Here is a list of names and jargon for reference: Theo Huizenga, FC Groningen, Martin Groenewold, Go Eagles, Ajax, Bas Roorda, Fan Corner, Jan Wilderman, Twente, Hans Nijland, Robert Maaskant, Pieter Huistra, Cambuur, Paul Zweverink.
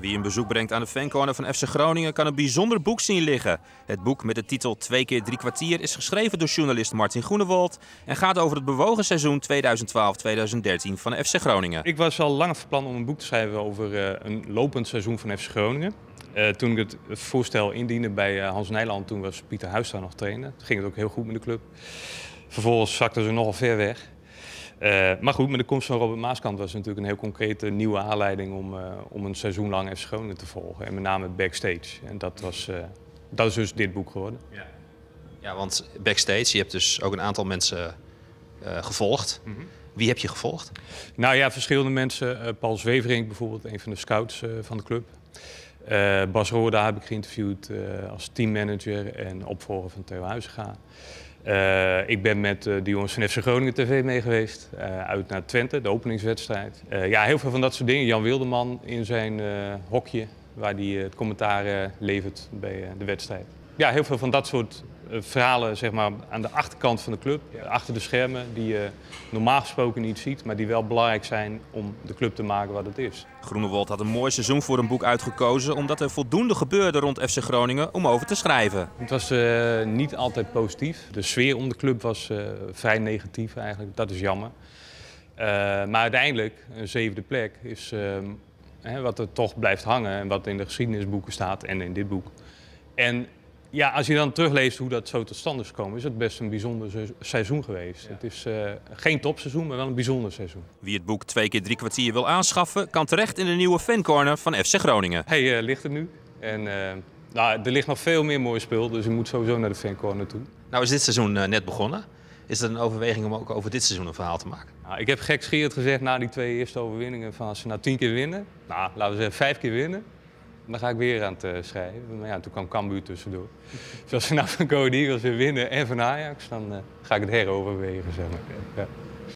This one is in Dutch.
Wie een bezoek brengt aan de Fan Corner van FC Groningen kan een bijzonder boek zien liggen. Het boek met de titel 2 keer 3 kwartier is geschreven door journalist Martin Groenewold en gaat over het bewogen seizoen 2012-2013 van FC Groningen. Ik was al lang van plan om een boek te schrijven over een lopend seizoen van FC Groningen. Toen ik het voorstel indiende bij Hans Nijland, toen was Pieter Huistra nog trainer. Toen ging het ook heel goed met de club. Vervolgens zakten ze nogal ver weg. Maar goed, met de komst van Robert Maaskant was het natuurlijk een heel concrete nieuwe aanleiding om een seizoen lang FC Groningen te volgen. En met name backstage. En dat is dus dit boek geworden. Ja. Ja, want backstage, je hebt dus ook een aantal mensen gevolgd. Mm-hmm. Wie heb je gevolgd? Nou ja, verschillende mensen. Paul Zweverink bijvoorbeeld, een van de scouts van de club. Bas Roorda heb ik geïnterviewd als teammanager en opvolger van Theo Huizenga. Ik ben met de jongens van FC Groningen TV mee geweest, uit naar Twente, de openingswedstrijd. Ja, heel veel van dat soort dingen. Jan Wilderman in zijn hokje, waar hij het commentaar levert bij de wedstrijd. Ja, heel veel van dat soort verhalen, zeg maar, aan de achterkant van de club, achter de schermen, die je normaal gesproken niet ziet, maar die wel belangrijk zijn om de club te maken wat het is. Groenewold had een mooi seizoen voor een boek uitgekozen, omdat er voldoende gebeurde rond FC Groningen om over te schrijven. Het was niet altijd positief. De sfeer om de club was vrij negatief eigenlijk, dat is jammer. Maar uiteindelijk, een zevende plek is wat er toch blijft hangen en wat in de geschiedenisboeken staat en in dit boek. En ja, als je dan terugleest hoe dat zo tot stand is gekomen, is het best een bijzonder seizoen geweest. Ja. Het is geen topseizoen, maar wel een bijzonder seizoen. Wie het boek 2 keer 3 kwartier wil aanschaffen, kan terecht in de nieuwe Fan Corner van FC Groningen. Hey, ligt het nu? En nou, er ligt nog veel meer mooi spul, dus je moet sowieso naar de Fan Corner toe. Nou is dit seizoen net begonnen. Is dat een overweging om ook over dit seizoen een verhaal te maken? Nou, ik heb gekscherend gezegd na die 2 eerste overwinningen van als ze nou 10 keer winnen, nou laten we zeggen 5 keer winnen. Dan ga ik weer aan het schrijven. Maar ja, toen kwam Cambuur tussendoor. Dus als we nou van Go Eagles weer winnen en van Ajax, dan ga ik het heroverwegen, zeg maar. Ja.